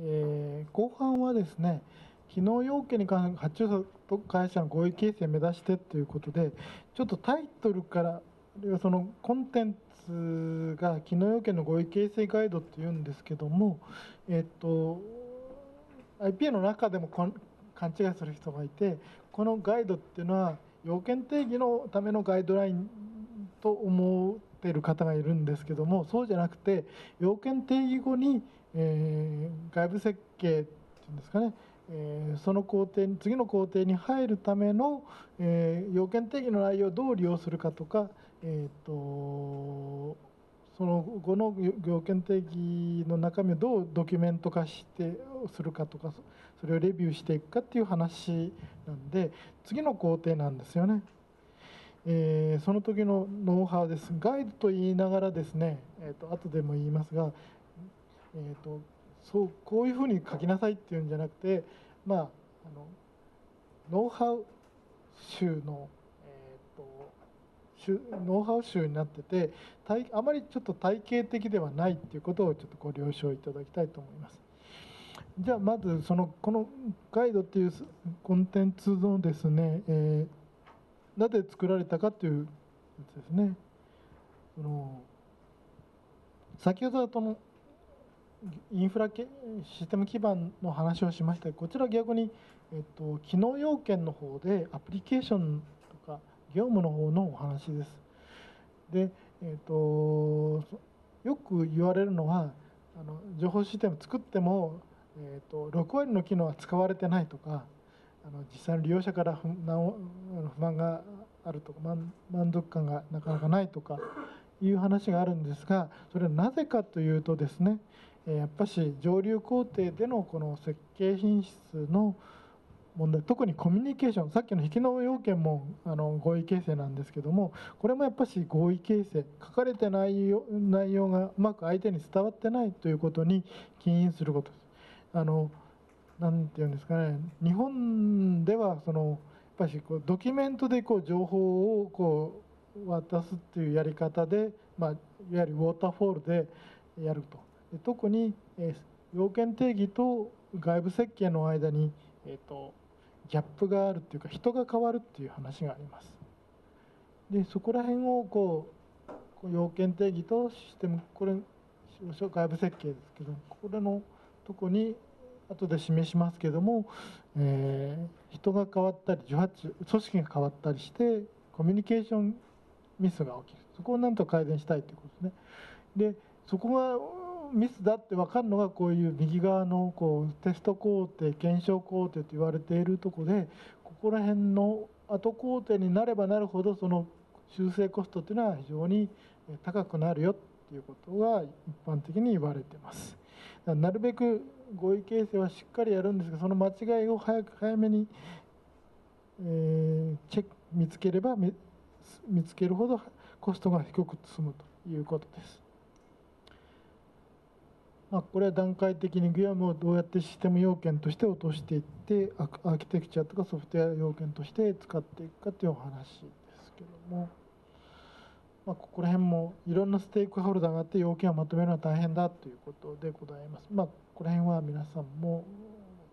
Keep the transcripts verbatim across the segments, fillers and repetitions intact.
えー、後半はですね、機能要件に関する発注者と会社の合意形成を目指してということで、ちょっとタイトルからあるいはそのコンテンツが機能要件の合意形成ガイドっていうんですけども、えっと アイピーエー の中でもこん勘違いする人がいて、このガイドっていうのは要件定義のためのガイドラインと思っている方がいるんですけども、そうじゃなくて要件定義後に、えー、外部設計っていうんですかね、えー、その工程に次の工程に入るための、えー、要件定義の内容をどう利用するかとか、えー、とその後の要件定義の中身をどうドキュメント化してするかとか、それをレビューしていくかっていう話なんで、次の工程なんですよね。えー、その時のノウハウです。ガイドと言いながらですね、えー、と後でも言いますが、えー、とそうこういうふうに書きなさいっていうんじゃなくて、まあ、あのノウハウ集の、えー、とノウハウ集になってて、あまりちょっと体系的ではないっていうことをちょっとご了承いただきたいと思います。じゃあまずそのこのガイドっていうコンテンツのですね、えー、なぜ作られたかというやつですね。その先ほどそのインフラシステム基盤の話をしましたが、こちら逆に、えっと、機能要件の方でアプリケーションとか業務の方のお話です。で、えっと、よく言われるのはあの情報システム作っても、えっと、ろくわりの機能は使われてないとか、あの実際の利用者から不満があるとか満足感がなかなかないとかいう話があるんですが、それはなぜかというとですね、やっぱし上流工程でのこの設計品質の問題、特にコミュニケーション、さっきの機能要件もあの合意形成なんですけども、これもやっぱし合意形成、書かれてない内容がうまく相手に伝わってないということに起因することです。あのなんていうんですかね、日本ではそのやっぱしこうドキュメントでこう情報をこう渡すっていうやり方で、まあ、いわゆるウォーターフォールでやると。特に要件定義と外部設計の間に、えー、とギャップがあるっていうか、人が変わるっていう話があります。でそこら辺をこう要件定義とシステム、これ外部設計ですけど、これのとこに後で示しますけども、えー、人が変わったり受発組織が変わったりしてコミュニケーションミスが起きる。そこをなんと改善したいということですね。でそこがミスだって分かるのが、こういう右側のこうテスト工程、検証工程と言われているとこで、ここら辺の後工程になればなるほどその修正コストというのは非常に高くなるよということが一般的に言われています。なるべく合意形成はしっかりやるんですが、その間違いを早く早めにえーチェック見つければ見つけるほどコストが低く済むということです。まあこれは段階的に業務をどうやってシステム要件として落としていって、アーキテクチャとかソフトウェア要件として使っていくかというお話ですけども、まあここら辺もいろんなステークホルダーがあって要件をまとめるのは大変だということでございます。まあこの辺は皆さんも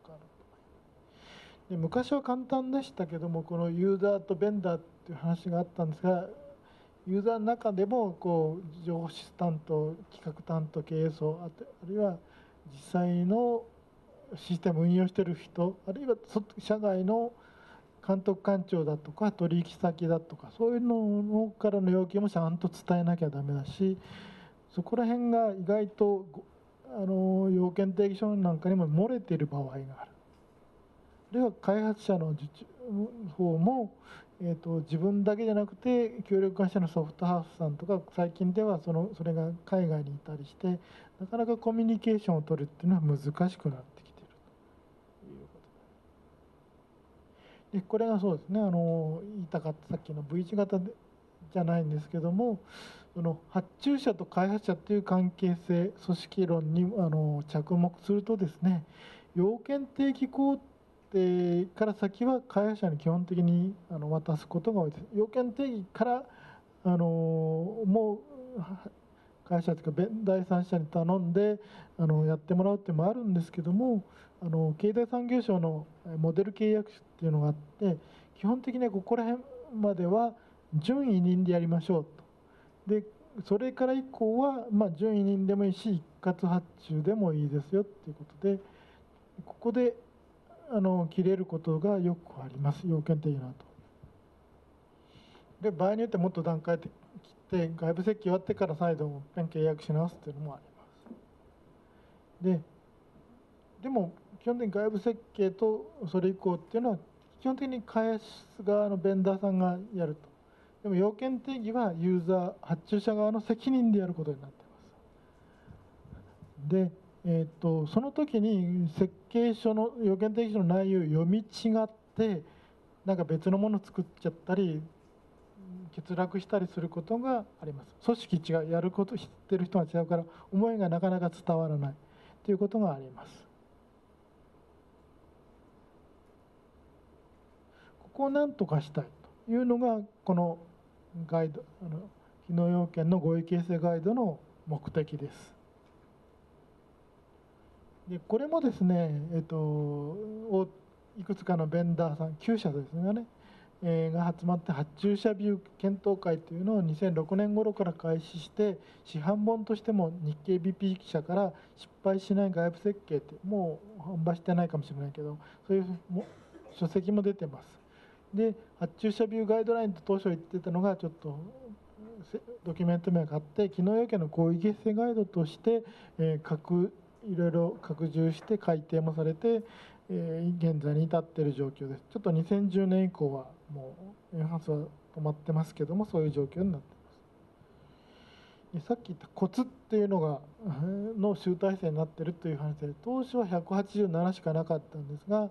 分かると思います。で昔は簡単でしたけども、このユーザーとベンダーという話があったんですが、ユーザーの中でもこう情報シス担当、企画担当、経営層、あるいは実際のシステム運用している人、あるいは社外の監督官庁だとか取引先だとか、そういうのからの要求もちゃんと伝えなきゃダメだし、そこら辺が意外とあの要件定義書なんかにも漏れている場合がある。あるいは開発者の受注方も、えー、と自分だけじゃなくて協力会社のソフトハウスさんとか、最近ではそのそれが海外にいたりして、なかなかコミュニケーションを取るっていうのは難しくなってきているということで、これがそうですね、あの言いたかったさっきの ブイ 字型でじゃないんですけども、その発注者と開発者という関係性、組織論にあの着目するとですね、要件定義工程から先は開発者に基本的に渡すことが多いです。要件定義からあのもう会社というか第三者に頼んであのやってもらうっていうのもあるんですけども、あの経済産業省のモデル契約書っていうのがあって、基本的にはここら辺までは準委任でやりましょうと。でそれから以降は、まあ、準委任でもいいし一括発注でもいいですよっていうことで、ここであの切れることがよくあります、要件的なと。で場合によってもっと段階的で外部設計終わってから再度もっぺん契約し直すというのもあります。で、でも基本的に外部設計とそれ以降っていうのは基本的に開発側のベンダーさんがやると。でも要件定義はユーザー発注者側の責任でやることになっています。で、えー、っとその時に設計書の要件定義書の内容を読み違ってなんか別のものを作っちゃったり。欠落したりすることがあります。組織違う、やること知ってる人が違うから思いがなかなか伝わらないということがあります。ここを何とかしたいというのがこのガイド、あの機能要件の合意形成ガイドの目的です。でこれもですね、えっといくつかのベンダーさんきゅうしゃですね。が集まって発注者ビュー検討会というのをにせんろくねん頃から開始して、市販本としても日経 ビーピー 社から失敗しない外部設計ってもう販売してないかもしれないけどそういう書籍も出てます。で発注者ビューガイドラインと当初言ってたのがちょっとドキュメント名があって、機能要件の合意形成ガイドとしていろいろ拡充して改訂もされて現在に至っている状況です。ちょっとにせんじゅうねん以降はもうエンハンスは止まってますけども、そういう状況になっています。さっき言ったコツっていうのがの集大成になっているという話で、当初はひゃくはちじゅうななしかなかったんですが、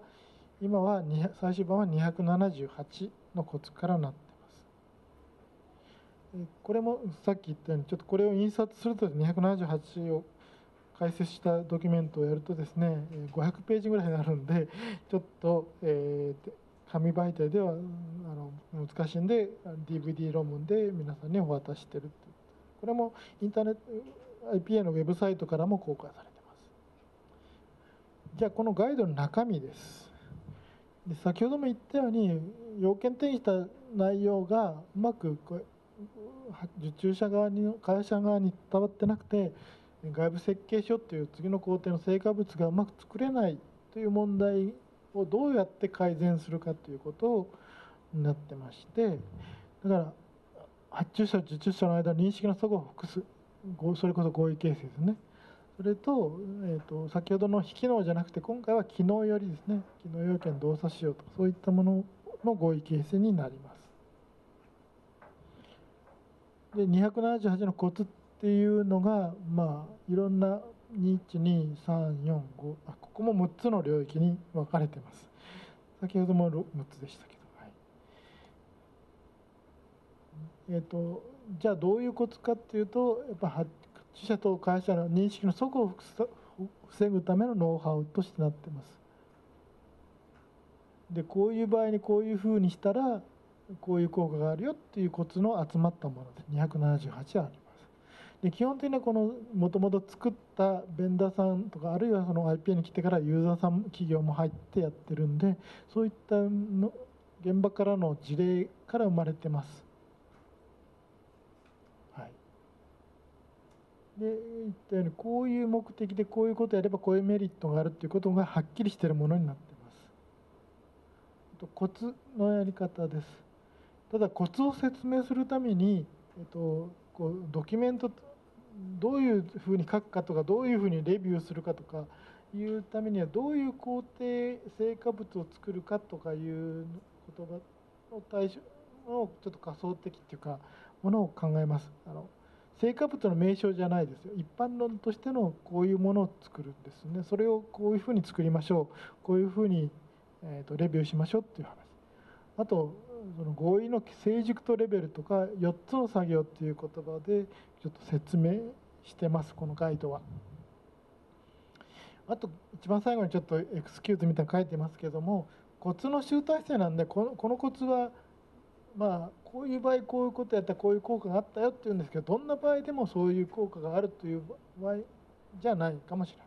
今は最終版はにひゃくななじゅうはちのコツからなっています。これもさっき言ったようにちょっとこれを印刷するとにひゃくななじゅうはちを解説したドキュメントをやるとですねごひゃくページぐらいになるんで、ちょっと、えー紙媒体ではあの難しいんで ディーブイディー 論文で皆さんにお渡ししてるって、これもインターネット アイピーエー のウェブサイトからも公開されてます。じゃあこのガイドの中身です。で先ほども言ったように要件定義した内容がうまく受注者側に会社側に伝わってなくて、外部設計書という次の工程の成果物がうまく作れないという問題をどうやって改善するかということになってまして、だから発注者と受注者の間の認識の齟齬を複数、それこそ合意形成ですね、それ と,、えー、と先ほどの非機能じゃなくて今回は機能よりですね、機能要件動作しようとかそういったものの合意形成になります。でにひゃくななじゅうはちのコツっていうのが、まあいろんなにいちにさんよんご、あここもむっつの領域に分かれてます。先ほどもむっつでしたけど、はい、えーとじゃあどういうコツかっていうと、やっぱ発注者と会社の認識の齟齬を防ぐためのノウハウとしてなってます。でこういう場合にこういうふうにしたらこういう効果があるよっていうコツの集まったものでにひゃくななじゅうはちあります。で基本的にはこのもともと作ったベンダーさんとか、あるいはその アイピーエー に来てからユーザーさん企業も入ってやってるんで、そういったの現場からの事例から生まれてます。はい、で言ったようにこういう目的でこういうことをやればこういうメリットがあるっていうことがはっきりしているものになってます。あとコツのやり方です。ただコツを説明するために、えっと、こうドキュメントどういうふうに書くかとか、どういうふうにレビューするかとかいうためにはどういう工程成果物を作るかとかいう言葉の対象のちょっと仮想的っていうかものを考えます。あの成果物の名称じゃないですよ。一般論としてのこういうものを作るんですね。それをこういうふうに作りましょう、こういうふうに、えーとレビューしましょうっていう話。あとその合意の成熟とレベルとかよっつの作業っていう言葉でちょっと説明してますこのガイドは。あと一番最後にちょっとエクスキューズみたいなの書いてますけども、コツの集大成なんでこの、このコツはまあこういう場合こういうことやったらこういう効果があったよっていうんですけど、どんな場合でもそういう効果があるという場合じゃないかもしれない。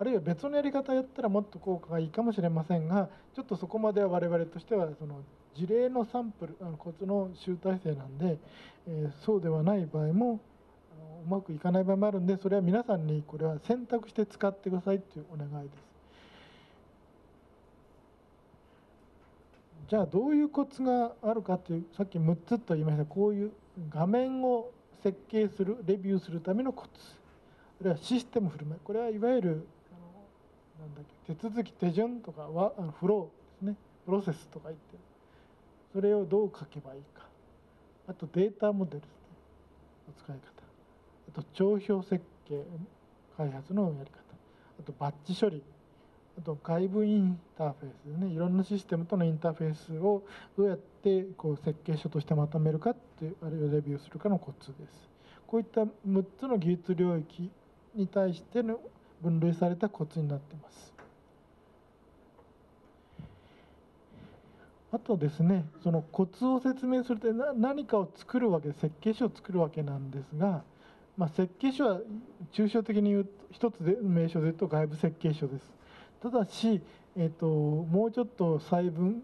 あるいは別のやり方やったらもっと効果がいいかもしれませんが、ちょっとそこまでは我々としてはその事例のサンプル、あのコツの集大成なんで、えー、そうではない場合もあのうまくいかない場合もあるんで、それは皆さんにこれは選択して使ってくださいっていうお願いです。じゃあどういうコツがあるかっていう、さっきむっつと言いました。こういう画面を設計する、レビューするためのコツ、あるいはシステム振る舞い、これはいわゆるなんだっけ、手続き手順とかはあのフローですね、プロセスとか言って、それをどう書けばいいか、あとデータモデルですね、お使い方、あと帳票設計開発のやり方、あとバッジ処理、あと外部インターフェースですね、いろんなシステムとのインターフェースをどうやってこう設計書としてまとめるかっていう、あるいはレビューするかのコツです。こういったむっつの技術領域に対しての分類されたコツになっています。あとですね、そのコツを説明すると、何かを作るわけ、設計書を作るわけなんですが、まあ、設計書は抽象的に言うと一つで名称で言うと外部設計書です。ただし、えー、ともうちょっと細分、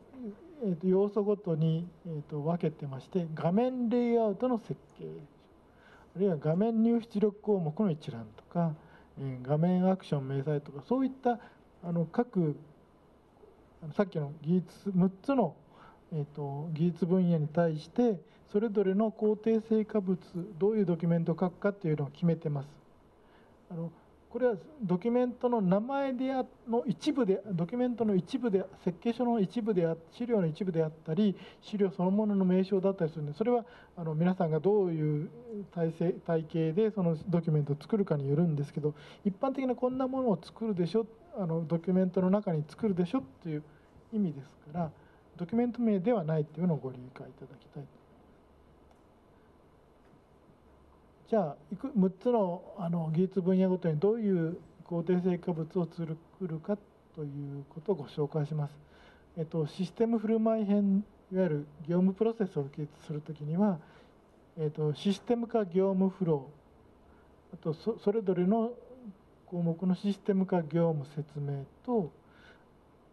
えー、と要素ごとに、えー、と分けてまして、画面レイアウトの設計、あるいは画面入出力項目の一覧とか、えー、画面アクション明細とか、そういったあの各さっきの技術むっつの、えー、と技術分野に対してそれぞれの工程成果物、どういうドキュメントを書くかっていうのを決めてます。あのこれはドキュメントの名前であの一部で、ドキュメントの一部で、設計書の一部であ、資料の一部であったり、資料そのものの名称だったりするので、それはあの皆さんがどういう体制、体系でそのドキュメントを作るかによるんですけど、一般的なこんなものを作るでしょ、あのドキュメントの中に作るでしょっていう意味ですから、ドキュメント名ではないっていうのをご理解いただきたいと思います。じゃあむっつ の, あの技術分野ごとにどういう工程成果物を作るかということをご紹介します。えっと、システム振る舞い編、いわゆる業務プロセスを記述するときには、えっと、システム化業務フロー、あと そ, それぞれの項目のシステム化業務説明と、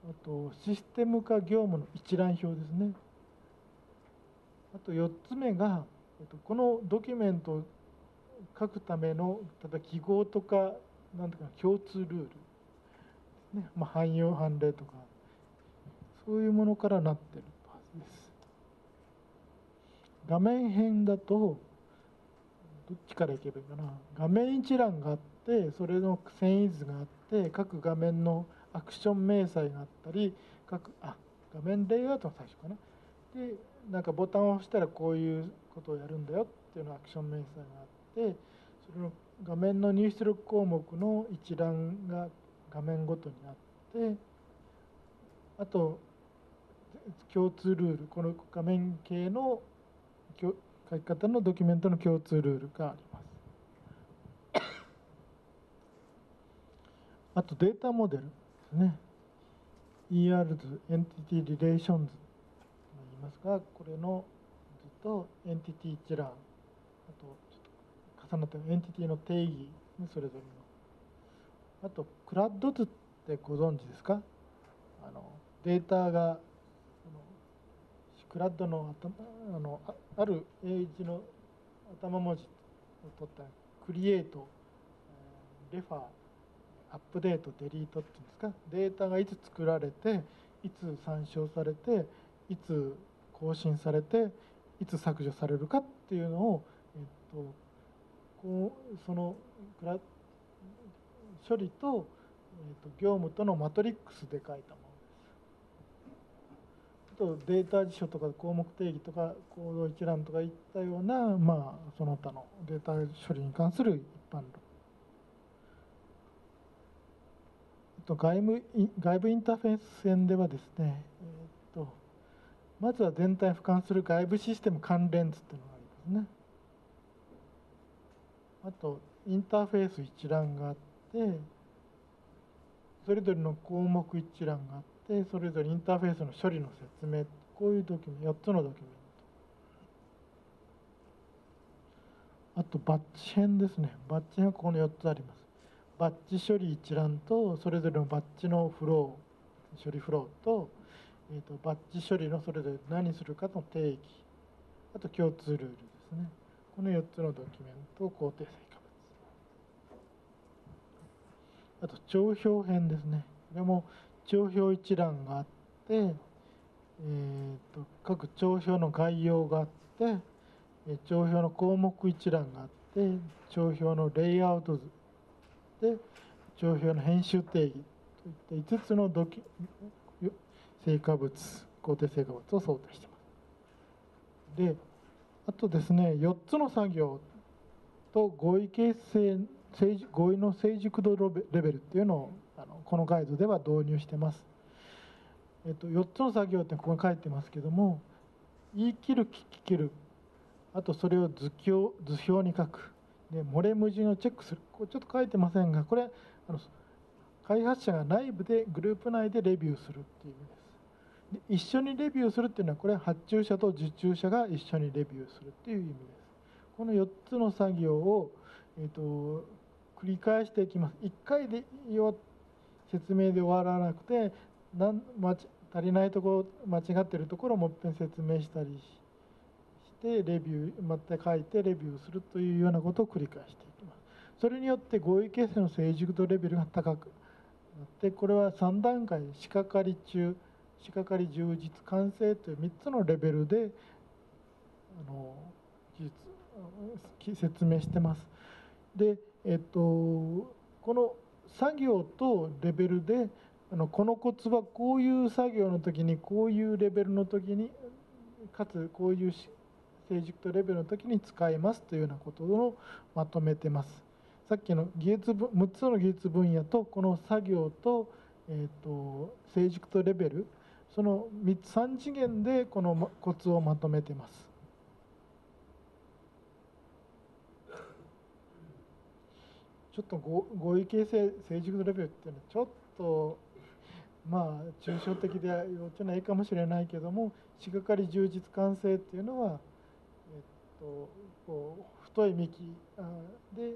あとシステム化業務の一覧表ですね。あとよっつめが、えっと、このドキュメントを書くための、例えば記号とか何とか共通ルールですね、まあ、汎用判例とかそういうものからなってるはずです。画面編だとどっちからいけばいいかな、画面一覧があって、それの遷移図があって、各画面のアクション明細があったり、各あ画面レイアウトの最初かな、でなんかボタンを押したらこういうことをやるんだよっていうのアクション明細があって、でそれの画面の入出力項目の一覧が画面ごとにあって、あと共通ルール、この画面系の書き方のドキュメントの共通ルールがあります。あとデータモデルですね、 イーアール 図、エンティティリレーション図と言いますが、これの図とエンティティ一覧、あと重なってエンティティの定義、それぞれの、あとクラッド図ってご存知ですか。あのデータがクラッドの頭あのある英字の頭文字を取ったクリエイト、レファー、アップデート、デリートっていうんですか、データがいつ作られて、いつ参照されて、いつ更新されて、いつ削除されるかっていうのを、えっとこうその処理 と,、えー、と業務とのマトリックスで書いたものです。あとデータ辞書とか項目定義とか行動一覧とかいったような、まあ、その他のデータ処理に関する一般論。あと外部外部インターフェース編ではですね、えー、とまずは全体を俯瞰する外部システム関連図というのがありますね。あとインターフェース一覧があって、それぞれの項目一覧があって、それぞれインターフェースの処理の説明、こういうドキュメント、よっつのドキュメンあとバッチ編ですね。バッチ編はここのよっつあります。バッチ処理一覧とそれぞれのバッチのフロー処理フロー と,、えー、とバッチ処理のそれぞれ何するかの定義、あと共通ルールですね。このよっつのドキュメントを高定成果物、あと帳表編ですね。これも帳表一覧があって、えー、と各帳表の概要があって、帳表の項目一覧があって、帳表のレイアウト図で帳表の編集定義といったいつつのドキ成果物工程成果物を想定しています。であとですね、よっつの作業と合意形成合意の成熟度レベルっていうのをあのこのガイドでは導入してます。えっと、よっつの作業ってここに書いてますけども、言い切る聞き切る、あとそれを図表、図表に書く、で漏れ矛盾をチェックする、これちょっと書いてませんが、これあの開発者が内部でグループ内でレビューするっていう意味です。で一緒にレビューするっていうのは、これは発注者と受注者が一緒にレビューするっていう意味です。このよっつの作業を、えっと、繰り返していきます。いっかいで説明で終わらなくて、なん足りないところ間違ってるところをもっぺん説明したりして。でレビューまた書いてレビューするというようなことを繰り返していきます。それによって合意形成の成熟度レベルが高くなって、これはさんだんかい仕掛かり中仕掛かり充実完成というみっつのレベルであの技術説明してます。で、えっと、この作業とレベルであのこのコツはこういう作業の時にこういうレベルの時にかつこういう成熟とレベルの時に使いますというようなことをまとめてます。さっきの技術分むっつの技術分野とこの作業と、えー、と成熟とレベル、そのみっつさんじげんでこのコツをまとめてます。ちょっと合意形成成熟とレベルっていうのはちょっとまあ抽象的で幼稚な絵かもしれないけども、仕掛かり充実完成っていうのはとこう太い幹で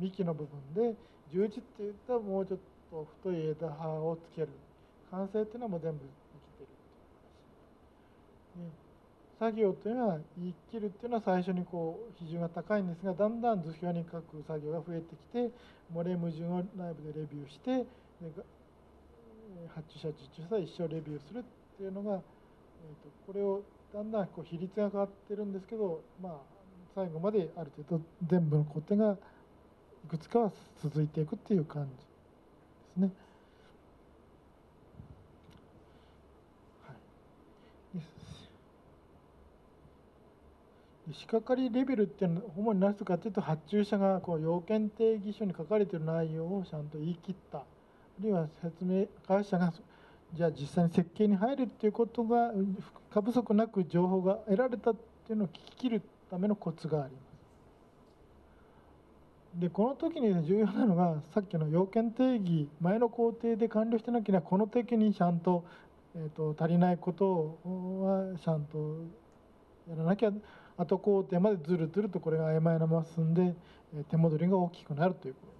幹の部分で充実っていったらもうちょっと太い枝葉をつける、完成っていうのはもう全部生きてるっていう話。作業というのは言い切るっていうのは最初にこう比重が高いんですが、だんだん図表に書く作業が増えてきて、漏れ矛盾を内部でレビューして、発注者受注者は一生レビューするっていうのが、えー、とこれをだんだんこう比率が変わってるんですけど、まあ、最後まである程度全部の工程がいくつかは続いていくっていう感じですね。はい、で仕掛かりレベルっていうのは主に何するかっていうと、発注者がこう要件定義書に書かれている内容をちゃんと言い切った、あるいは説明会社がじゃあ実際に設計に入るっていうことが過不足なく情報が得られたっていうのを聞き切るためのコツがあります。でこの時に重要なのが、さっきの要件定義前の工程で完了してなければ、この時にちゃんと、えー、と足りないことはちゃんとやらなきゃ、後工程までずるずるとこれが曖昧なまま進んで手戻りが大きくなるということ。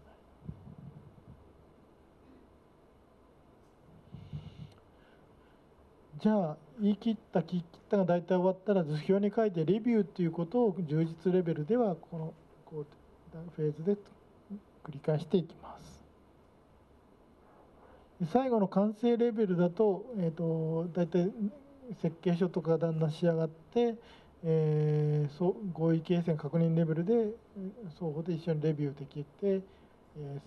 じゃあ言い切った聞き切ったが大体終わったら、図表に書いてレビューということを充実レベルではこのこうフェーズで繰り返していきます。最後の完成レベルだと、えー、と大体設計書とかがだんだん仕上がって、えー、合意形成確認レベルで双方で一緒にレビューできて、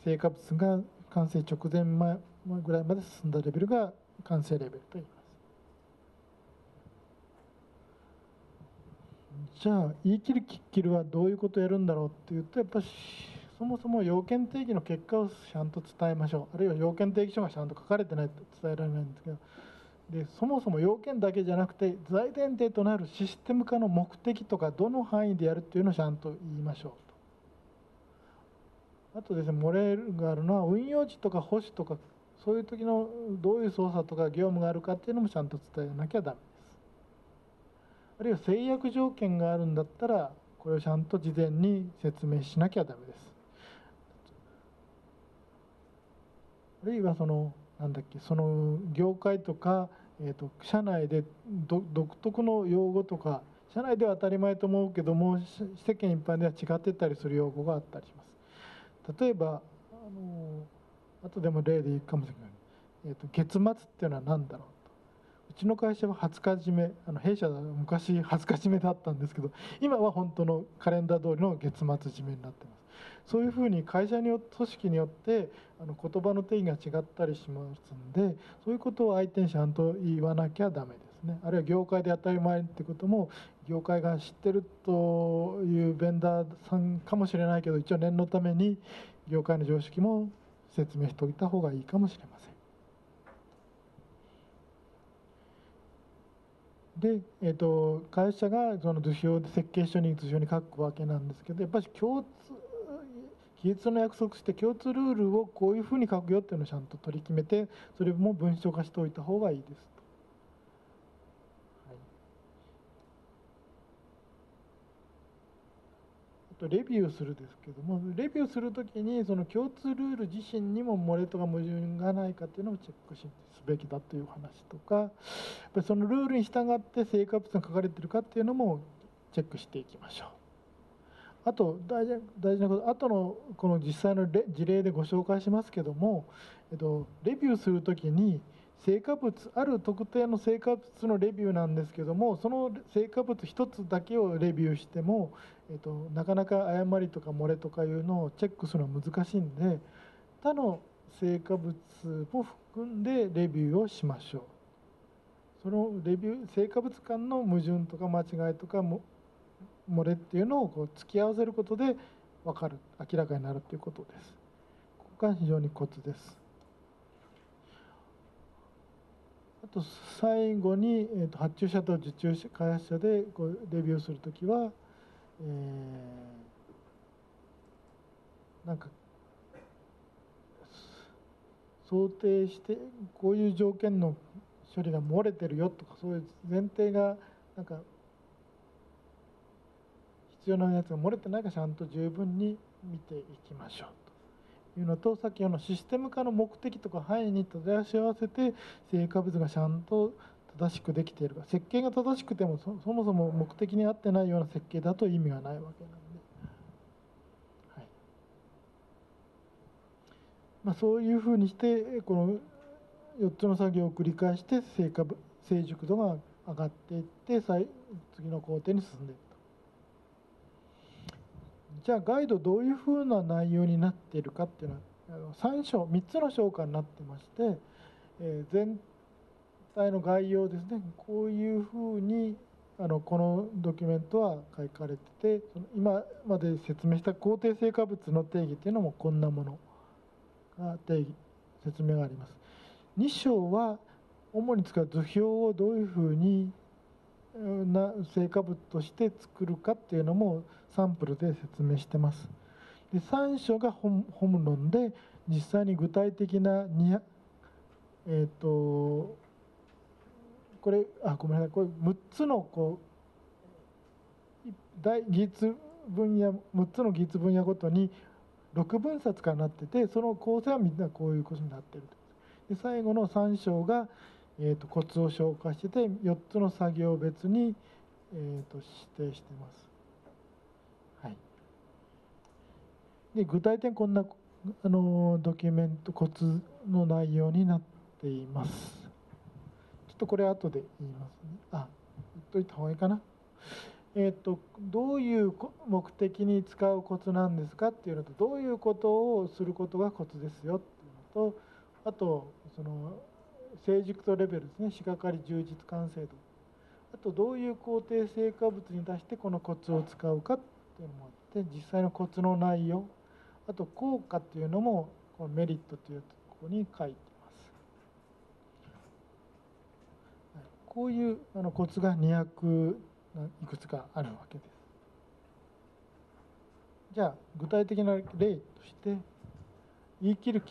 成果物が完成直前前ぐらいまで進んだレベルが完成レベルと言います。じゃあ言い切る聞き切るはどういうことをやるんだろうっていうと、やっぱりそもそも要件定義の結果をちゃんと伝えましょう、あるいは要件定義書がちゃんと書かれてないと伝えられないんですけど、でそもそも要件だけじゃなくて財前提となるシステム化の目的とかどの範囲でやるっていうのをちゃんと言いましょうと。あとですね、漏れがあるのは運用時とか保守とかそういう時のどういう操作とか業務があるかっていうのもちゃんと伝えなきゃダメ。あるいは制約条件があるんだったらこれをちゃんと事前に説明しなきゃダメです。あるいはそのなんだっけ、その業界とか、えー、と社内でど独特の用語とか、社内では当たり前と思うけども世間一般では違ってたりする用語があったりします。例えばあの後でも例で言うかもしれない、えー、と月末っていうのは何だろうと。うちの会社ははつかじめ、あの弊社は昔はつかじめだったんですけど、今は本当のカレンダー通りの月末締めになってます。そういうふうに会社によって組織によってあの言葉の定義が違ったりしますんで、そういうことを相手にちゃんと言わなきゃダメですね。あるいは業界で当たり前ってことも、業界が知ってるというベンダーさんかもしれないけど、一応念のために業界の常識も説明しておいた方がいいかもしれません。で、えー、と会社がその図表で設計書に図表に書くわけなんですけど、やっぱり共通記述の約束して共通ルールをこういうふうに書くよっていうのをちゃんと取り決めて、それも文章化しておいた方がいいですと。はい、あとレビューするですけども、レビューするときにその共通ルール自身にも漏れとか矛盾がないかっていうのをチェックすべきだという話とか、やっぱりそのルールに従って成果物が書かれてるかっていうのもチェックしていきましょう。あと大事なこと、あとのこの実際の事例でご紹介しますけども、えっと、レビューするときに成果物、ある特定の成果物のレビューなんですけども、その成果物一つだけをレビューしても、えっと、なかなか誤りとか漏れとかいうのをチェックするのは難しいんで、他の成果物も含んでレビューをしましょう。そのレビュー、成果物間の矛盾とか間違いとかも漏れっていうのをこう突き合わせることで分かる、明らかになるということです。ここが非常にコツです。あと最後に、えー、と発注者と受注者開発者でこうレビューするときは、えー、なんか想定してこういう条件の処理が漏れてるよとか、そういう前提がなんか必要なやつが漏れてないかちゃんと十分に見ていきましょうというのと、さっきのシステム化の目的とか範囲に照らし合わせて成果物がちゃんと正しくできているか、設計が正しくても そ, そもそも目的に合ってないような設計だと意味がないわけなので、はい、まあ、そういうふうにしてこのよっつの作業を繰り返して成果物、成熟度が上がっていって次の工程に進んでいく。じゃあガイドどういうふうな内容になっているかっていうのはさんしょう、みっつの章からになってまして、全体の概要ですね、こういうふうにあのこのドキュメントは書かれてて、今まで説明した工程成果物の定義っていうのもこんなものが定義説明があります。に章は主に使う図表をどういうふうにな成果物として作るかっていうのもサンプルで説明してます。でさん章が本論で、実際に具体的なにひゃく、えー、とこれあごめんなさいこれむっつのこう大技術分野、むっつの技術分野ごとにろくぶんさつからなってて、その構成はみんなこういうことになってるで、最後のさん章がえとコツを紹介してて、よっつの作業別に、えと指定してます。はい、で具体的にこんなあのドキュメント、コツの内容になっています。ちょっとこれ後で言いますね。あ、言っといた方がいいかな。えー、とどういう目的に使うコツなんですかっていうのと、どういうことをすることがコツですよっていうのと、あとその成熟度レベルですね、仕掛かり、充実、完成度、あとどういう工程成果物に出してこのコツを使うかっていうのもあって、実際のコツの内容、あと効果っていうのもこのメリットというところに書いてます。こういうあのコツがにひゃくいくつかあるわけです。じゃあ具体的な例として言い切る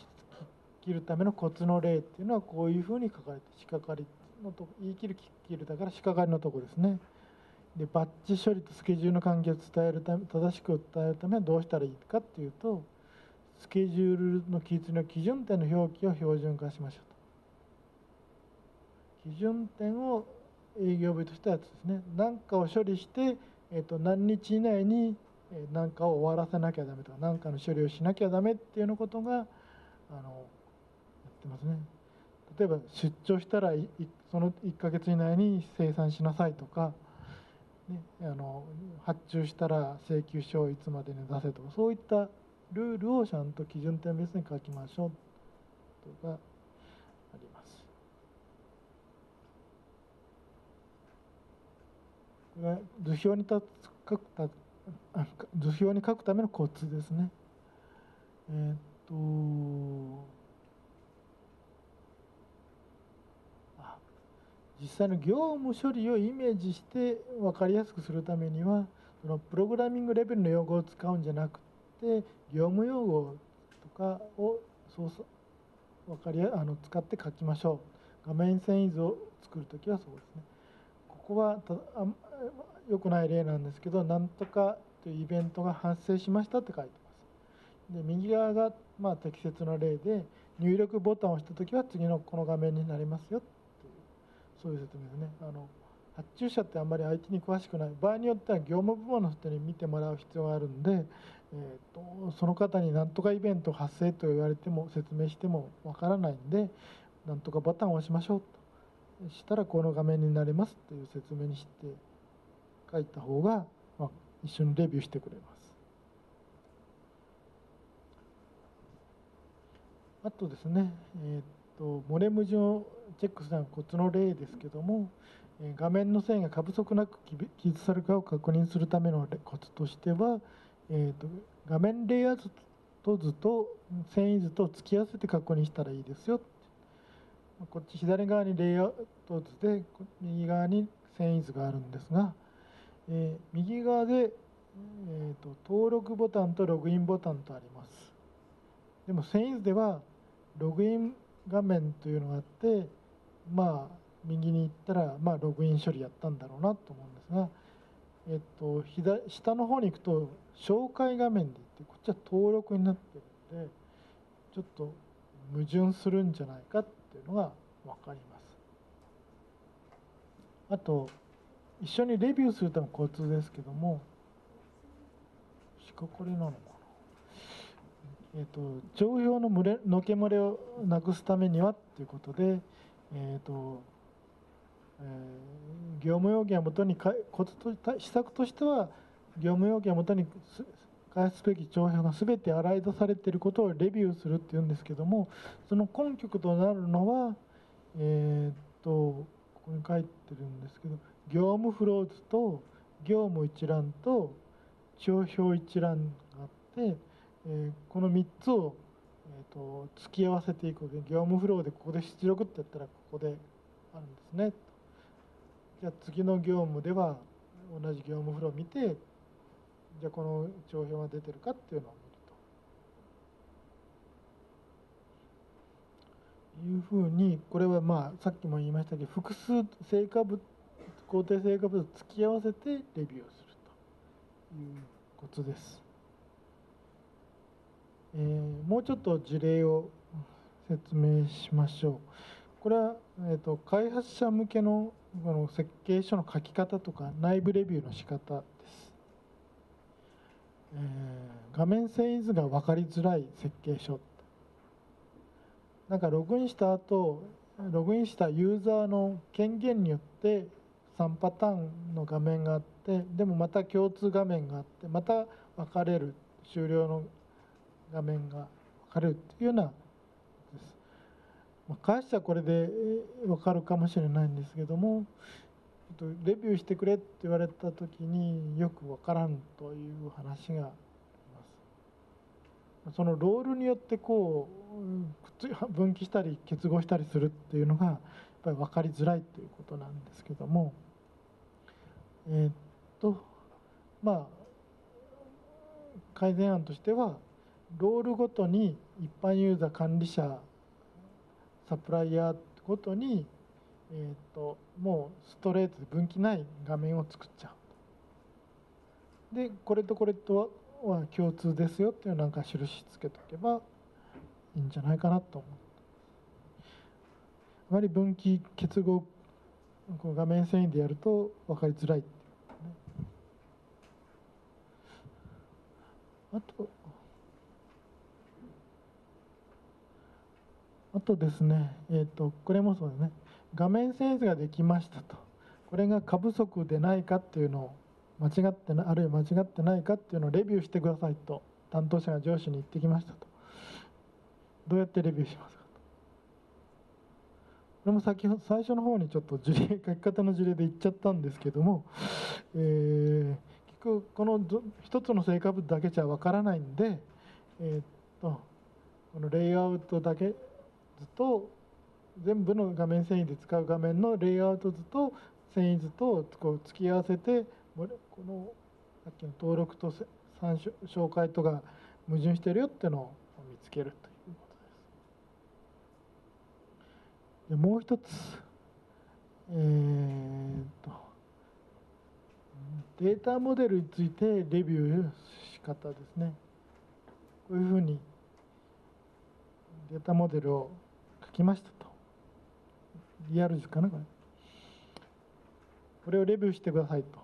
切るためのコツの例っていうのはこういうふうに書かれて、仕掛かりのとこ、言い切る切るだから仕掛かりのとこですね。でバッジ処理とスケジュールの関係を伝えるため正しく伝えるためはどうしたらいいかっていうと、スケジュールの記述の基準点の表記を標準化しましょうと。基準点を営業部としたやつですね。何かを処理して、えー、と何日以内に何かを終わらせなきゃダメとか何かの処理をしなきゃダメっていうのことがあのやってますね。例えば出張したらそのいっかげつ以内に生産しなさいとか、ね、あの発注したら請求書をいつまでに出せとか、そういったルールをちゃんと基準点別に書きましょうとかあります。これは図表に立つ書くた図表に書くためのコツですね。えー、っと実際の業務処理をイメージして分かりやすくするためには、そのプログラミングレベルの用語を使うんじゃなくて業務用語とかをそう分かりやあの使って書きましょう。画面遷移図を作るときはそうですね。ここは良くない例なんですけど、なんとかというイベントが発生しましたって書いてます。で右側がまあ適切な例で、入力ボタンを押したときは次のこの画面になりますよ。そういう説明ですね。あの発注者ってあんまり アイティー に詳しくない、場合によっては業務部門の人に見てもらう必要があるんで、えー、とその方になんとかイベント発生と言われても説明してもわからないんで、なんとかボタンを押しましょうとしたらこの画面になりますという説明にして書いた方が、まあ、一緒にレビューしてくれます。あとですね、えー漏れ矛盾をチェックするコツの例ですけども、画面の線が過不足なく記述されるかを確認するためのコツとしては、えー、と画面レイアウト図と遷移図と突き合わせて確認したらいいですよ。こっち左側にレイアウト図で右側に遷移図があるんですが、えー、右側で、えー、と登録ボタンとログインボタンとあります。でも遷移図ではログイン画面というのがあって、まあ右に行ったら、まあ、ログイン処理やったんだろうなと思うんですが、えっと、左下の方に行くと紹介画面で行って、こっちは登録になってるんでちょっと矛盾するんじゃないかっていうのが分かります。あと一緒にレビューするためのコツですけども、しかこれなのかな、えーと、帳票の群れのけ漏れをなくすためにはということで、えーとえー、業務要件をもとにコツと施策としては、業務要件をもとに返すべき帳票が全て洗い出されていることをレビューするっていうんですけども、その根拠となるのは、えーと、ここに書いてるんですけど、業務フローズと業務一覧と帳票一覧があって。このみっつを突き合わせていく。業務フローでここで出力ってやったらここであるんですね。じゃあ次の業務では同じ業務フローを見て、じゃあこの帳票が出てるかっていうのを見るというふうに、これはまあさっきも言いましたけど、複数成果物工程成果物を突き合わせてレビューをするというコツです。えー、もうちょっと事例を説明しましょう。これは、えー、と開発者向け の, この設計書の書き方とか内部レビューの仕方です、えー、画面遷移図が分かりづらい設計書、なんかログインした後ログインしたユーザーの権限によってさんパターンの画面があって、でもまた共通画面があって、また分かれる終了の画面が分かれるというようなです。返したらこれで分かるかもしれないんですけども、レビューしてくれって言われた時によく分からんという話があります。そのロールによってこう分岐したり結合したりするっていうのがやっぱり分かりづらいということなんですけども、えっとまあ改善案としては、ロールごとに一般ユーザー管理者サプライヤーごとに、えー、ともうストレートで分岐ない画面を作っちゃう。でこれとこれとは共通ですよっていうなんか印つけとけばいいんじゃないかなと思う。あまり分岐結合画面遷移でやると分かりづらいっていうね。あとあとですね、えーと、これもそうですね。画面遷移ができましたと、これが過不足でないかっていうのを間違ってなあるいは間違ってないかっていうのをレビューしてくださいと担当者が上司に言ってきましたと。どうやってレビューしますかと。これも先ほど最初の方にちょっと事例書き方の事例で言っちゃったんですけども、えー、結局この一つの成果物だけじゃわからないんで、えー、っとこのレイアウトだけ図と全部の画面遷移で使う画面のレイアウト図と遷移図とこう突き合わせて、このさっきの登録と参照紹介とが矛盾してるよっていうのを見つけるということです。でもう一つ、えー、とデータモデルについてレビューの仕方ですね。こういうふうにデータモデルを書きましたと。リアル図かな、これ。これをレビューしてくださいと。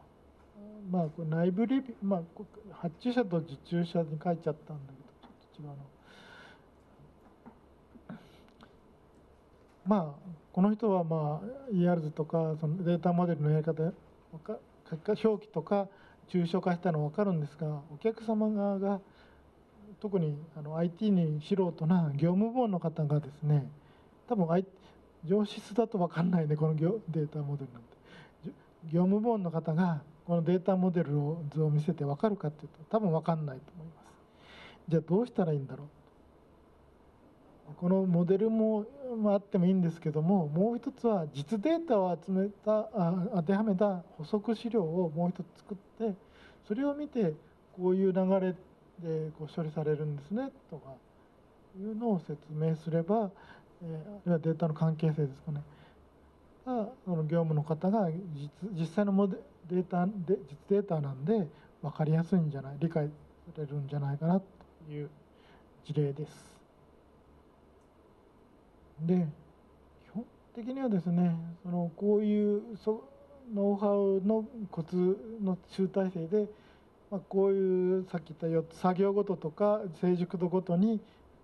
まあこれ内部レビュー、まあ、発注者と受注者に書いちゃったんだけどちょっと違うの。まあこの人はまあ イーアール 図とかそのデータモデルのやり方表記とか抽象化したの分かるんですが、お客様側が特にあの アイティー に素人な業務部門の方がですね、多分 アイティー 上質だと分かんないね、この業データモデルなんて。業務部門の方がこのデータモデルを図を見せて分かるかっていうと多分分かんないと思います。じゃあどうしたらいいんだろう。このモデルもあってもいいんですけども、もう一つは実データを集めたあ当てはめた補足資料をもう一つ作って、それを見てこういう流れでこう処理されるんですねとかいうのを説明すれば、えー、あるいはデータの関係性ですかね。その業務の方が 実, 実際のモデデータで実データなんで分かりやすいんじゃない、理解されるんじゃないかなという事例です。で基本的にはですね、そのこういうノウハウのコツの集大成で、まあ、こういうさっき言ったよっつ作業ごととか成熟度ごとに、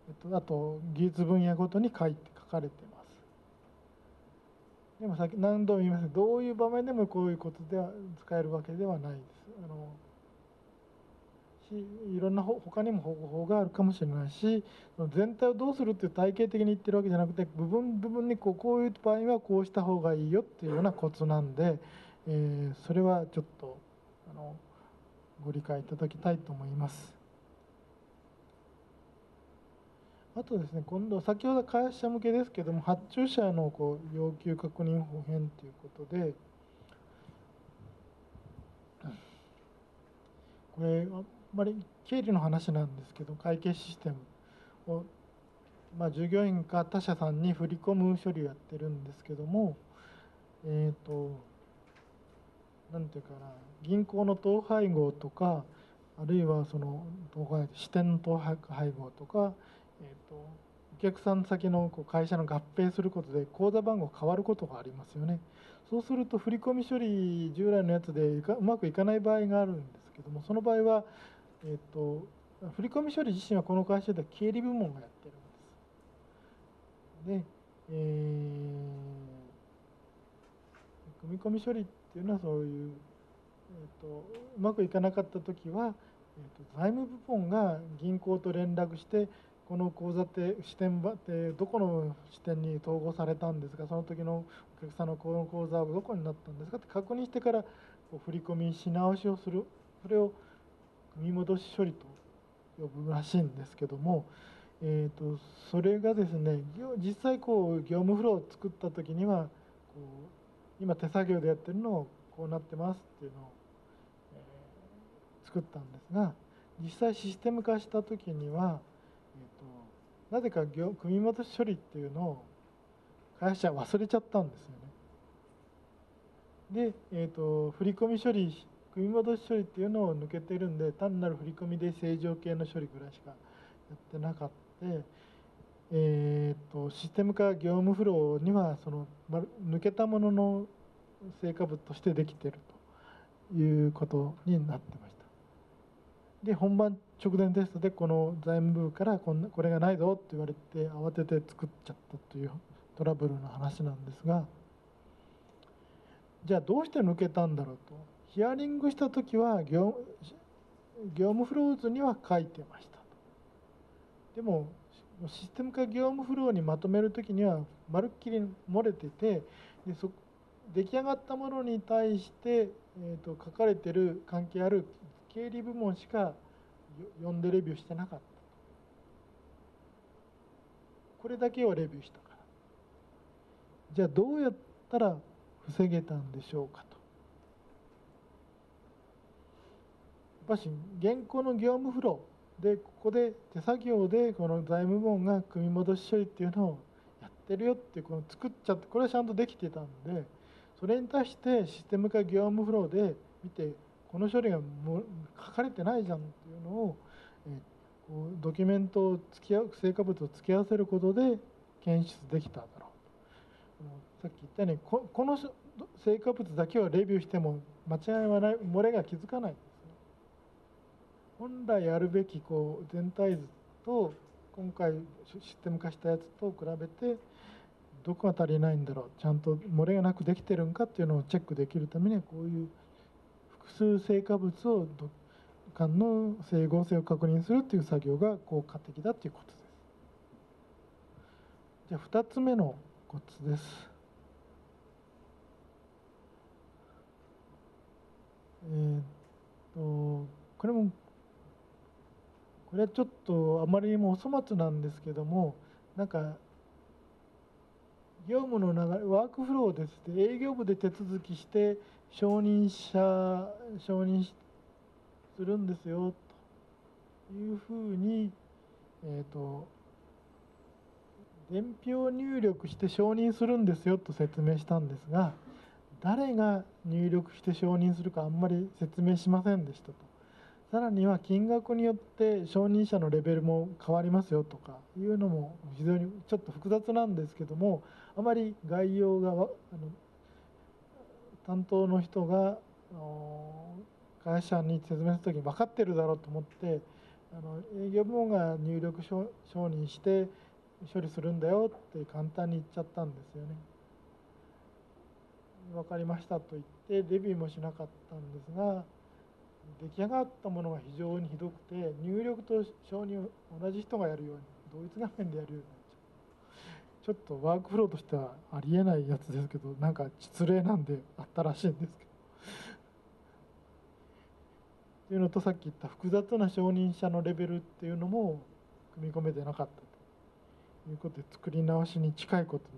えっと、あと技術分野ごとに書いて書かれてます。でも先何度も言いますが、どういう場面でもこういうことでは使えるわけではないです。あのいろんな他にも方法があるかもしれないし、全体をどうするっていう体系的に言ってるわけじゃなくて、部分部分にこう、こういう場合はこうした方がいいよっていうようなコツなんで、えー、それはちょっとあのご理解いただきたいと思います。あとですね、今度先ほど会社向けですけども、発注者のこう要求確認補編ということで、これあんまり経理の話なんですけど、会計システムを、まあ、従業員か他社さんに振り込む処理をやってるんですけども、えっとなんていうかな、銀行の統廃合とか、あるいはその支店の統廃合とか、えーと、お客さん先のこう会社の合併することで口座番号変わることがありますよね。そうすると振込処理従来のやつでうまくいかない場合があるんですけども、その場合は、えーと、振込処理自身はこの会社では経理部門がやってるんです。で、えー、組み込み処理っていうのはそういう、えーと、うまくいかなかった時は、えーと、財務部門が銀行と連絡してこの口座って支店ばってどこの支店に統合されたんですか、その時のお客さんのこの口座はどこになったんですかって確認してからこう振り込みし直しをする、それを組み戻し処理と呼ぶらしいんですけども、えー、とそれがですね、実際こう業務フローを作った時にはこう今手作業でやってるのをこうなってますっていうのを、えー、作ったんですが、実際システム化した時にはえとなぜか業組み戻し処理っていうのを会社は忘れちゃったんですよね。で、えー、と振込処理組み戻し処理っていうのを抜けてるんで、単なる振り込みで正常系の処理ぐらいしかやってなかったで、えー、とシステム化業務フローにはその抜けたものの成果物としてできているということになってました。で本番直前テストでこの財務部からこんなこれがないぞって言われて慌てて作っちゃったというトラブルの話なんですが、じゃあどうして抜けたんだろうとヒアリングした時は業務フロー図には書いてましたと。でもシステム化業務フローにまとめる時にはまるっきり漏れてて、でそ出来上がったものに対して、えー、と書かれてる関係ある経理部門しか読んでレビューしてなかった。これだけをレビューしたから、じゃあどうやったら防げたんでしょうかと。やっぱし現行の業務フローでここで手作業でこの財務部門が組み戻し処理っていうのをやってるよってこの作っちゃって、これはちゃんとできてたんで、それに対してシステム化業務フローで見てこの処理がもう書かれてないじゃんっていうのを、えこうドキュメントを付き合う成果物を付き合わせることで検出できただろうと。さっき言ったように こ, この成果物だけをレビューしても間違いはない、漏れが気づかないんですよ。本来やるべきこう全体図と今回システム化したやつと比べてどこが足りないんだろう、ちゃんと漏れがなくできてるんかっていうのをチェックできるためにはこういう複数成果物を間の整合性を確認するという作業が効果的だということです。じゃあふたつめのコツです。えー、っとこれもこれはちょっとあまりにもお粗末なんですけども、なんか業務の流れワークフローですって営業部で手続きして承認者承認するんですよというふうに、えー、と伝票入力して承認するんですよと説明したんですが、誰が入力して承認するかあんまり説明しませんでしたと。さらには金額によって承認者のレベルも変わりますよとかいうのも非常にちょっと複雑なんですけども、あまり概要があの担当の人が会社に説明する時に分かってるだろうと思って、あの営業部門が入力承認して処理するんだよって簡単に言っちゃったんですよね。分かりましたと言ってレビューもしなかったんですが、出来上がったものは非常にひどくて入力と承認を同じ人がやるように同一画面でやるようになっちゃう。ちょっとワークフローとしてはありえないやつですけど、なんか失礼なんであったらしいんですけどっていうのと、さっき言った複雑な承認者のレベルっていうのも組み込めてなかったということで作り直しに近いことに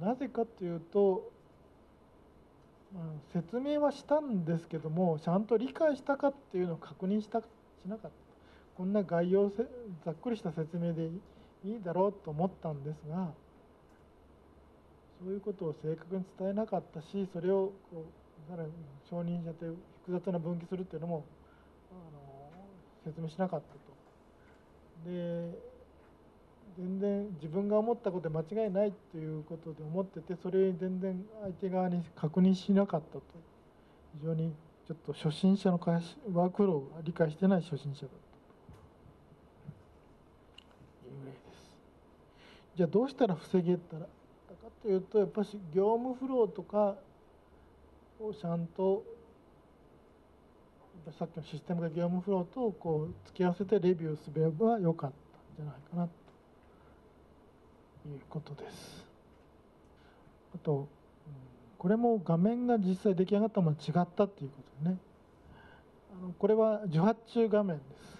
なってしまった。なぜかというと、説明はしたんですけどもちゃんと理解したかっていうのを確認したしなかった。こんな概要ざっくりした説明でいいだろうと思ったんですが、そういうことを正確に伝えなかったし、それをこうさらに承認者という複雑な分岐するっていうのもあの説明しなかったと。で全然自分が思ったことで間違いないということで思ってて、それ全然相手側に確認しなかったと。非常にちょっと初心者のワークフローを理解してない初心者だったという例です。じゃあどうしたら防げたらかというと、やっぱり業務フローとかをちゃんとさっきのシステムが業務フローとこう付き合わせてレビューすればよかったんじゃないかなということです。あとこれも画面が実際出来上がったものが違ったっていうことね。あのこれは受発注画面です。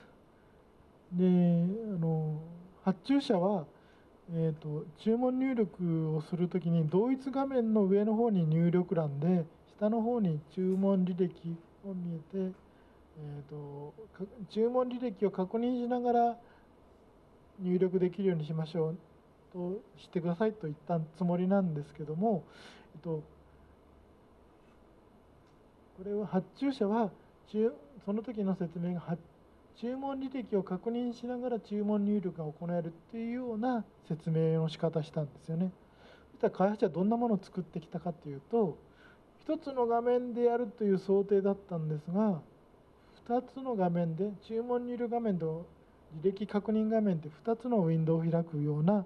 で、あの発注者は、えーと、注文入力をするときに同一画面の上の方に入力欄で下の方に注文履歴を見えて、えーと、注文履歴を確認しながら入力できるようにしましょう。としてくださいと言ったつもりなんですけども、えっと、これは発注者はその時の説明が注文履歴を確認しながら注文入力が行えるっていうような説明の仕方したんですよね。そしたら開発者はどんなものを作ってきたかというと、ひとつの画面でやるという想定だったんですが、ふたつの画面で注文入力画面と履歴確認画面でふたつのウィンドウを開くような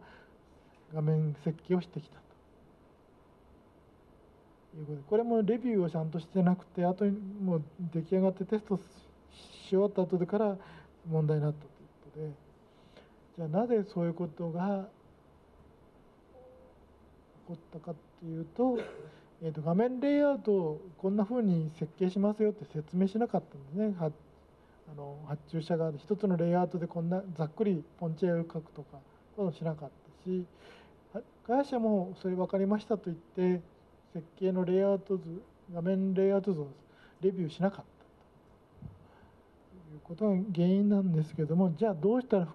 画面設計をしてきたということで、これもレビューをちゃんとしてなくて、あとにもう出来上がってテストし終わった後でから問題になったということで、じゃあなぜそういうことが起こったかっていうと。えと画面レイアウトをこんなふうに設計しますよって説明しなかったんですね。はあの発注者が一つのレイアウトでこんなざっくりポンチ絵を描くとかそういうのしなかったし、開発者もそれ分かりましたと言って設計のレイアウト図画面レイアウト図をレビューしなかったということが原因なんですけども、じゃあどうしたら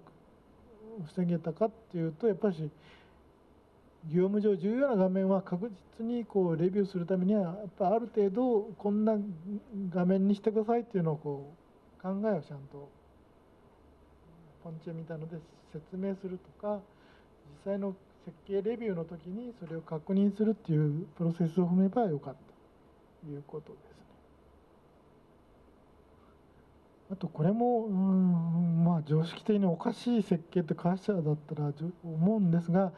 防げたかっていうと、やっぱり業務上重要な画面は確実にこうレビューするためにはやっぱある程度こんな画面にしてくださいっていうのをこう考えをちゃんとポンチェみたいので説明するとか、実際の設計レビューの時にそれを確認するっていうプロセスを踏めばよかったということですね。あとこれもうーんまあ常識的におかしい設計って会社だったら思うんですが。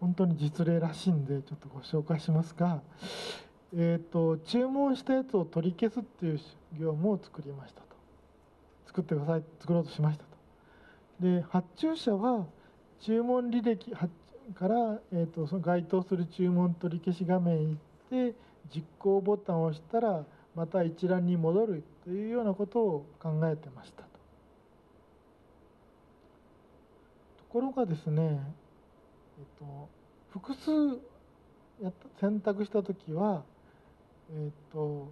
本当に実例らしいんでちょっとご紹介しますが、えーと、注文したやつを取り消すっていう業務を作りましたと、作ってください作ろうとしましたと。で発注者は注文履歴から、えーと、その該当する注文取り消し画面へ行って実行ボタンを押したらまた一覧に戻るというようなことを考えてましたと。ところがですね、えっと、複数やった選択した時は、えっと、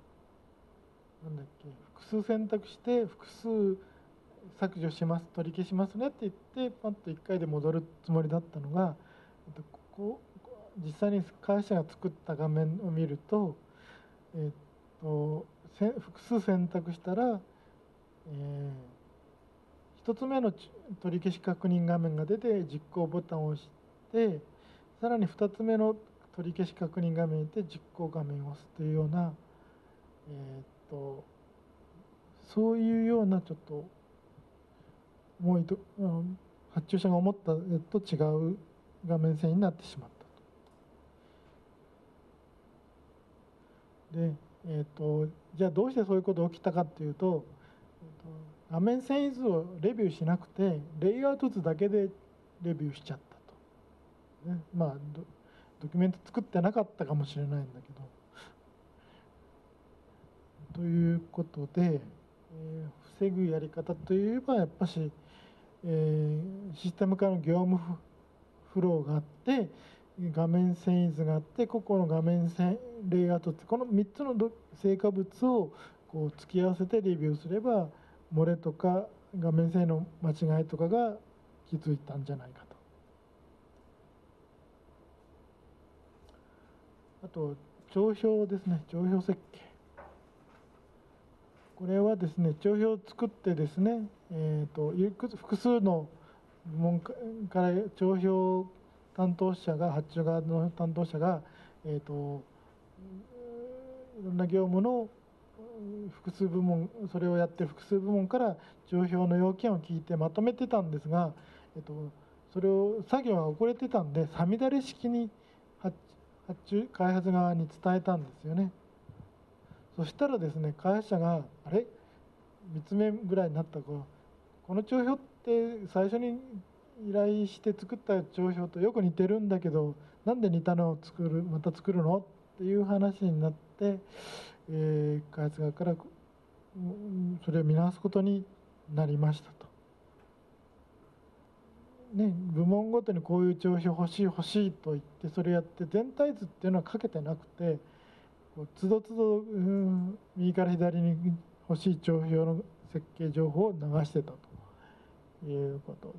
なんだっけ、複数選択して複数削除します取り消しますねって言ってパッといっかいで戻るつもりだったのが、えっと、ここ実際に会社が作った画面を見ると、えっと、複数選択したら、えー、ひとつめの取り消し確認画面が出て実行ボタンを押して。でさらにふたつめの取り消し確認画面で実行画面を押すというような、えー、っとそういうようなちょっともうと発注者が思った絵と違う画面線になってしまったと。で、えー、っとじゃあどうしてそういうことが起きたかっていうと、画面線図をレビューしなくてレイアウト図だけでレビューしちゃった。まあ ド, ドキュメント作ってなかったかもしれないんだけど。ということで、えー、防ぐやり方といえばやっぱし、えー、システム化の業務フローがあって画面遷移図があって個々の画面レイアウトってこのみっつの成果物をこう付き合わせてレビューすれば漏れとか画面遷移の間違いとかが気づいたんじゃないかと。あと帳票ですね、帳票設計。これはですね、帳票を作ってですね、えー、と複数の部門から帳票担当者が発注側の担当者が、えー、といろんな業務の複数部門それをやってる複数部門から帳票の要件を聞いてまとめてたんですが、えー、とそれを作業が遅れてたんでさみだれ式に発注発注開発側に伝えたんですよね。そしたらですね、開発者があれみっつめぐらいになった頃、この帳票って最初に依頼して作った帳票とよく似てるんだけどなんで似たのを作るまた作るのっていう話になって、えー、開発側からそれを見直すことになりましたと。ね、部門ごとにこういう帳票欲しい欲しいと言ってそれやって全体図っていうのはかけてなくてつどつど右から左に欲しい帳票の設計情報を流してたということ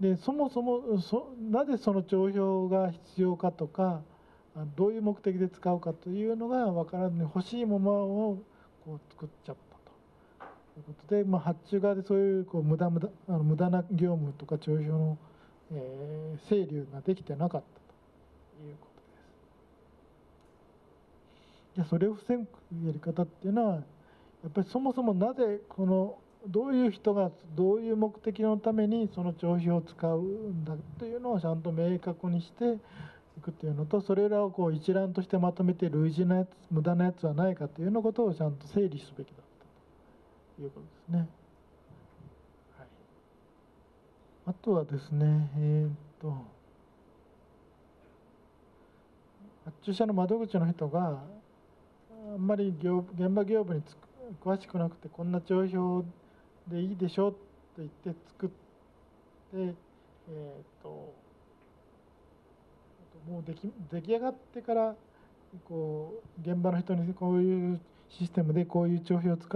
です。でそもそもそなぜその帳票が必要かとかどういう目的で使うかというのが分からずに欲しいままをこう作っちゃったということで、まあ、発注側でそういうこう無駄無駄あの無駄な業務とか徴収の、えー、整理ができてなかったということです。じゃあそれを防ぐやり方っていうのはやっぱりそもそもなぜこのどういう人がどういう目的のためにその徴収を使うんだというのをちゃんと明確にしていくというのと、それらをこう一覧としてまとめて類似なやつ無駄なやつはないかというのことをちゃんと整理すべきだったということですね。はい、あとはですねえー、っと発注者の窓口の人があんまり業現場業務につく詳しくなくてこんな帳票でいいでしょと言って作って、えー、ともう 出, 来出来上がってからこう現場の人にこういうシステムでこういう帳票を使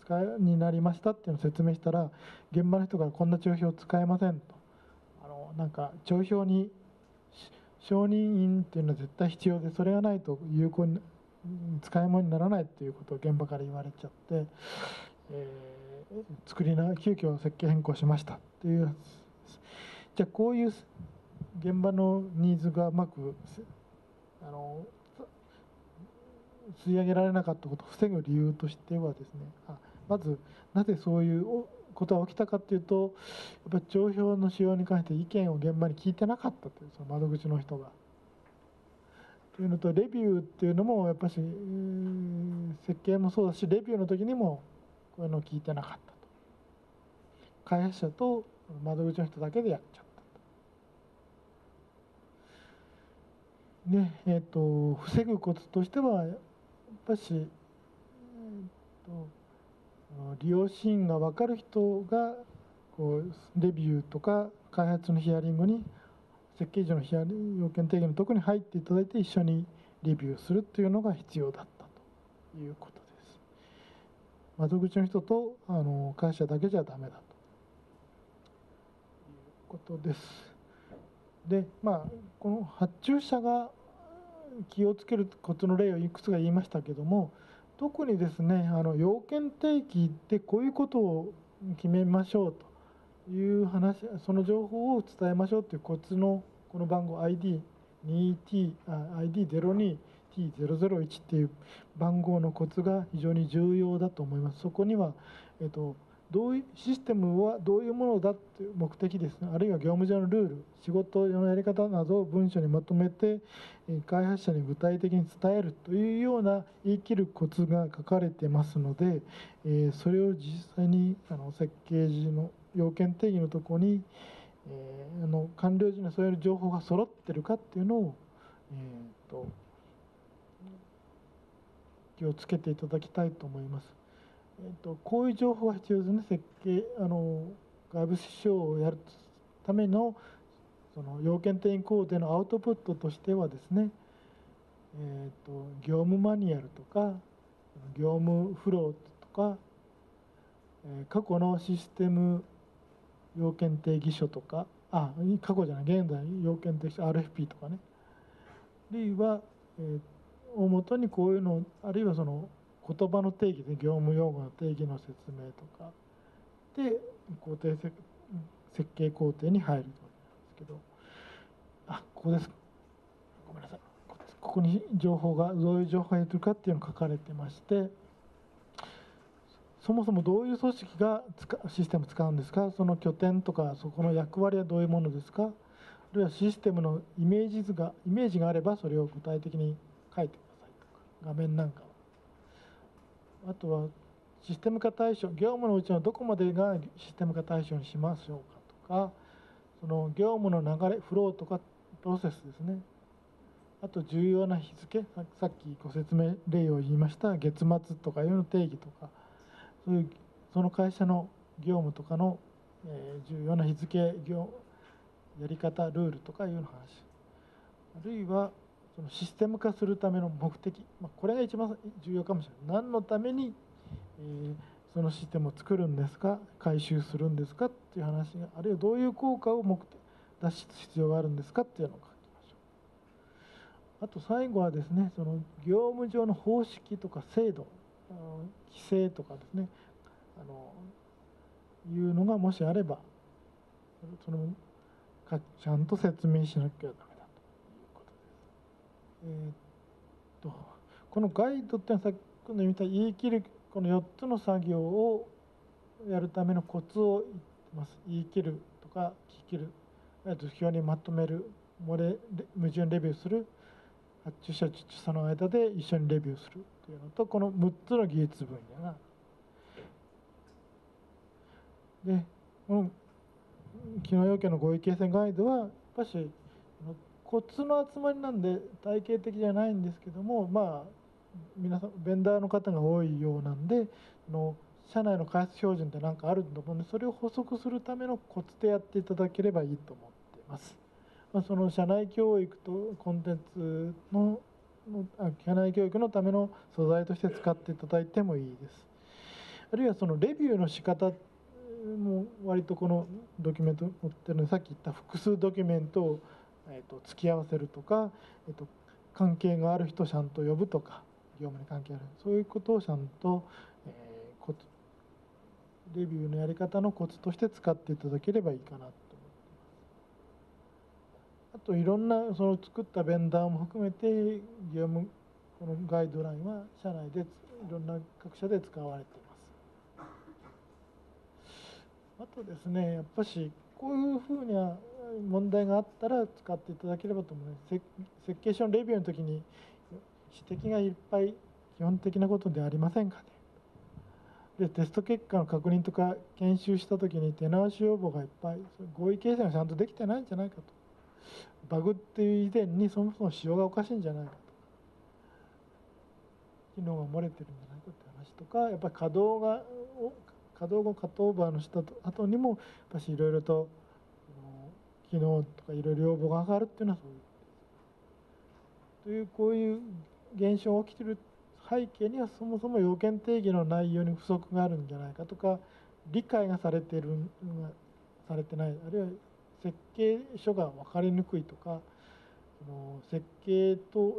使いになりましたっていうのを説明したら、現場の人からこんな帳票使えませんと、あのなんか帳票に承認員っていうのは絶対必要で、それがないと有効に使い物にならないということを現場から言われちゃって、えー、作りな急遽設計変更しましたっていう。じゃあこういう現場のニーズがうまくあの吸い上げられなかったことを防ぐ理由としてはですね、あまずなぜそういうことが起きたかっていうと、やっぱり帳票の使用に関して意見を現場に聞いてなかったという、その窓口の人が。というのと、レビューっていうのもやっぱり設計もそうだし、レビューの時にもこういうのを聞いてなかったと、開発者と窓口の人だけでやっちゃったと。ねえー、と防ぐコツとしてはやっぱし、えー、と利用シーンが分かる人がこうレビューとか開発のヒアリングに設計時の要件定義のところに入っていただいて一緒にレビューするというのが必要だったということです。窓口の人とあの会社だけじゃダメだということです。で、まあこの発注者が気をつけるコツの例をいくつか言いましたけども、特にですねあの要件定義でこういうことを決めましょうと。いう話、その情報を伝えましょうというコツのこの番号 アイディーゼロにティーゼロゼロいち っていう番号のコツが非常に重要だと思います。そこには、えっと、どういうシステムはどういうものだという目的ですね、あるいは業務上のルール、仕事のやり方などを文書にまとめて開発者に具体的に伝えるというような言い切るコツが書かれてますので、えー、それを実際にあの設計時の要件定義のところに、えー、あの完了時にそういう情報が揃ってるかっていうのを、えー、と気をつけていただきたいと思います。えー、とこういう情報が必要ですね。設計あの外部指標をやるためのその要件定義工程のアウトプットとしてはですね、えー、と業務マニュアルとか業務フローとか過去のシステム要件定義書とか、あ、過去じゃない現在要件定義書 アールエフピー とかね、あるいは、えー、大元にこういうの、あるいはその言葉の定義で業務用語の定義の説明とかで工程設計工程に入るというなんですけど、あ、ここですごめんなさい、ここに情報がどういう情報が出てるかっていうのが書かれてまして、そもそもどういう組織がシステムを使うんですか、その拠点とかそこの役割はどういうものですか、あるいはシステムのイメージ図がイメージがあればそれを具体的に書いてくださいとか、画面なんかを、あとはシステム化対象、業務のうちのどこまでがシステム化対象にしましょうかとか、その業務の流れフローとかプロセスですね、あと重要な日付、さっきご説明例を言いました月末とかいうの定義とか、その会社の業務とかの重要な日付、業やり方、ルールとかいうの話、あるいはそのシステム化するための目的、これが一番重要かもしれない、何のためにそのシステムを作るんですか、回収するんですかっていう話が、あるいはどういう効果を目的脱出必要があるんですかっていうのを書きましょう。あと最後はですね、その業務上の方式とか制度、規制とかですね、あのいうのがもしあれば、そのちゃんと説明しなきゃダメだということです。えー、っとこのガイドってのはさっき今度見た言い切るこのよっつの作業をやるためのコツを言ってます。言い切るとか聞き切る、表にまとめる、漏れ矛盾レビューする、発注者と著者の間で一緒にレビューするというのと、このむっつの技術分野がで、この機能要件の合意形成ガイドはやっぱしコツの集まりなんで体系的じゃないんですけども、まあ皆さんベンダーの方が多いようなんで、の社内の開発標準って何かあると思うので、それを補足するためのコツでやっていただければいいと思っています。まあ、その社内教育とコンテンツの社内教育のための素材として使っていただいてもいいです。あるいはそのレビューの仕方も割とこのドキュメント持ってるので、さっき言った複数ドキュメントをえっと付き合わせるとか、えっと関係がある人をちゃんと呼ぶとか、業務に関係あるそういうことをちゃんと、えー、コツレビューのやり方のコツとして使っていただければいいかなと思っています。あといろんなその作ったベンダーも含めて業務このガイドラインは社内でいろんな各社で使われています。あとですね、やっぱしこういうふうには問題があったら使っていただければと思います。設計書のレビューの時に指摘がいっぱい基本的なことでありませんかね。でテスト結果の確認とか研修した時に手直し要望がいっぱい、合意形成がちゃんとできてないんじゃないかと、バグっていう以前にそもそも仕様がおかしいんじゃないかと、機能が漏れてるんじゃないかって話とか、やっぱり稼働が稼働後カットオーバーのした後にもやっぱしいろいろと機能とかいろいろ要望が上がるっていうのはそういうというこういう現象が起きている背景には、そもそも要件定義の内容に不足があるんじゃないかとか、理解がされてるされてない、あるいは設計書が分かりにくいとか、設計と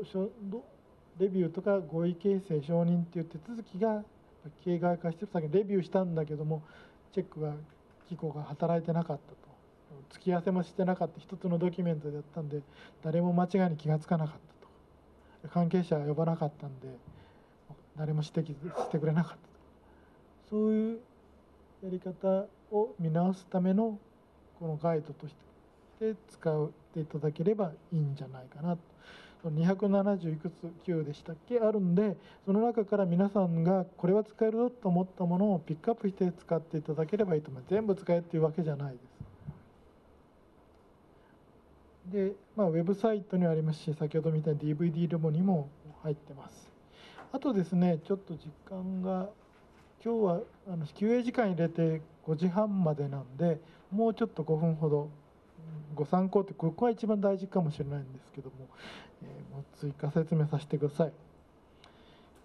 レビューとか合意形成承認っていう手続きが形骸化してる。さっきレビューしたんだけどもチェックが機構が働いてなかったと、付き合わせもしてなかった、一つのドキュメントでやったんで誰も間違いに気が付かなかったと、関係者は呼ばなかったんで誰も指摘してくれなかったと、そういうやり方を見直すためのこのガイドとして使っていただければいいんじゃないかなと。にひゃくななじゅういくつきゅうでしたっけあるんで、その中から皆さんがこれは使えるぞと思ったものをピックアップして使っていただければいいと思います。全部使えっていうわけじゃないです。でまあ、ウェブサイトにはありますし、先ほどみたいな ディーブイディー ロボにも入ってます。あとですね、ちょっと時間が今日はあの休憩時間入れてごじはんまでなんで、もうちょっとごふんほどご参考って、ここが一番大事かもしれないんですけども、えー、もう追加説明させてください。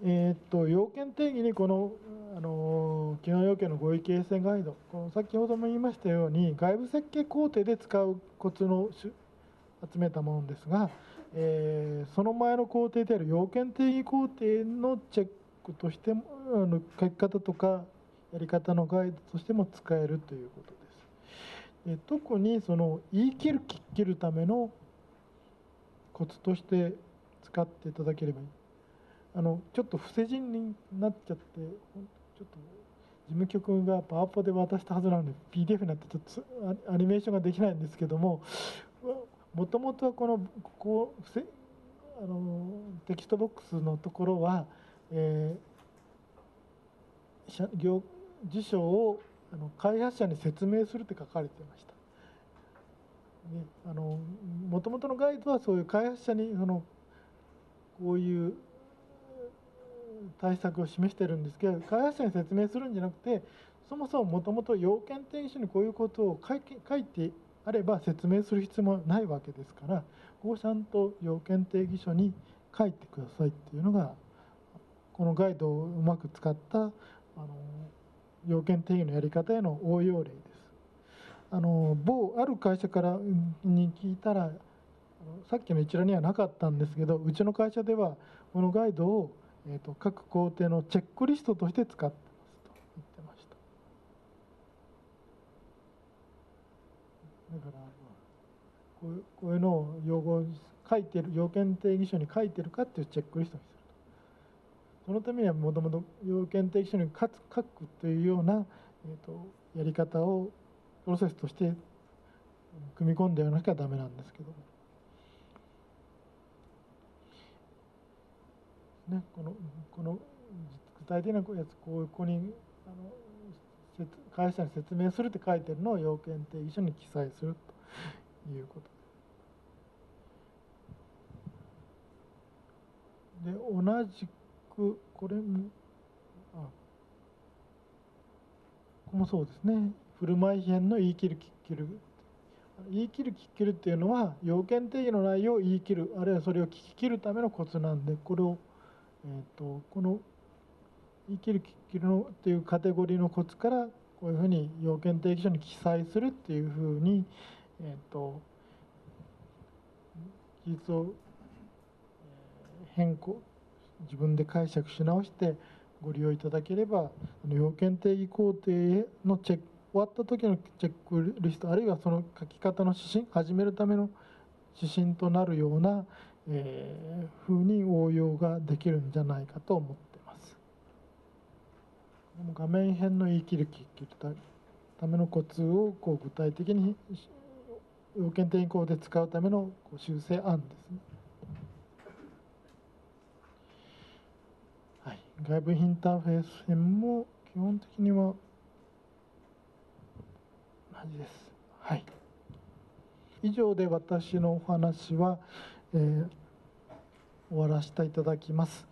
えー、っと要件定義にこの、あのー、機能要件の合意形成ガイド、この先ほども言いましたように外部設計工程で使うコツの集めたものですが、えー、その前の工程である要件定義工程のチェックとしても、あの書き方とかやり方のガイドとしても使えるということです。で特にその言い切る聞き切るためのコツとして使っていただければいい。あのちょっと不正人になっちゃって、ちょっと事務局がパワポで渡したはずなので ピーディーエフ になってちょっとアニメーションができないんですけども、もともとはこのここあのテキストボックスのところは、えー、業辞書をあの開発者に説明するって書かれていました。もともとのガイドはそういう開発者にそのこういう対策を示してるんですけど、開発者に説明するんじゃなくて、そもそももともと要件定義書にこういうことを書いて書いてあれば説明する必要もないわけですから、ここをちゃんと要件定義書に書いてくださいっていうのが、このガイドをうまく使ったあの要件定義のやり方への応用例です。あの某ある会社からに聞いたら、さっきの一覧にはなかったんですけど、うちの会社ではこのガイドを、えー、と各工程のチェックリストとして使ってますと言ってました。だからこういう、こういうのを用語に書いてる、要件定義書に書いてるかっていうチェックリストにすると。そのためにはもともと要件定義書に書くというような、えー、とやり方をプロセスとして組み込んでやらなきゃダメなんですけども。ね、このこの具体的なやつ、ここにあの会社に説明するって書いてるのを要件定義書に記載するということで、同じくこれもあここもそうですね。振る舞い編の言い切る聞きる、言い切る聞き切るっていうのは要件定義の内容を言い切る、あるいはそれを聞き切るためのコツなんで、これを、えー、とこの言い切る聞き切るのっていうカテゴリーのコツからこういうふうに要件定義書に記載するっていうふうに、えー、と技術を変更、自分で解釈し直してご利用いただければ、要件定義工程のチェック、終わった時のチェックリスト、あるいはその書き方の指針、始めるための指針となるような、えー、風に応用ができるんじゃないかと思ってます。でも画面編の言い切る聞き切るためのコツをこう具体的に要件定義項で使うためのこう修正案ですね。はい、外部インターフェース編も基本的には感じです。はい。以上で私のお話は、えー、終わらせていただきます。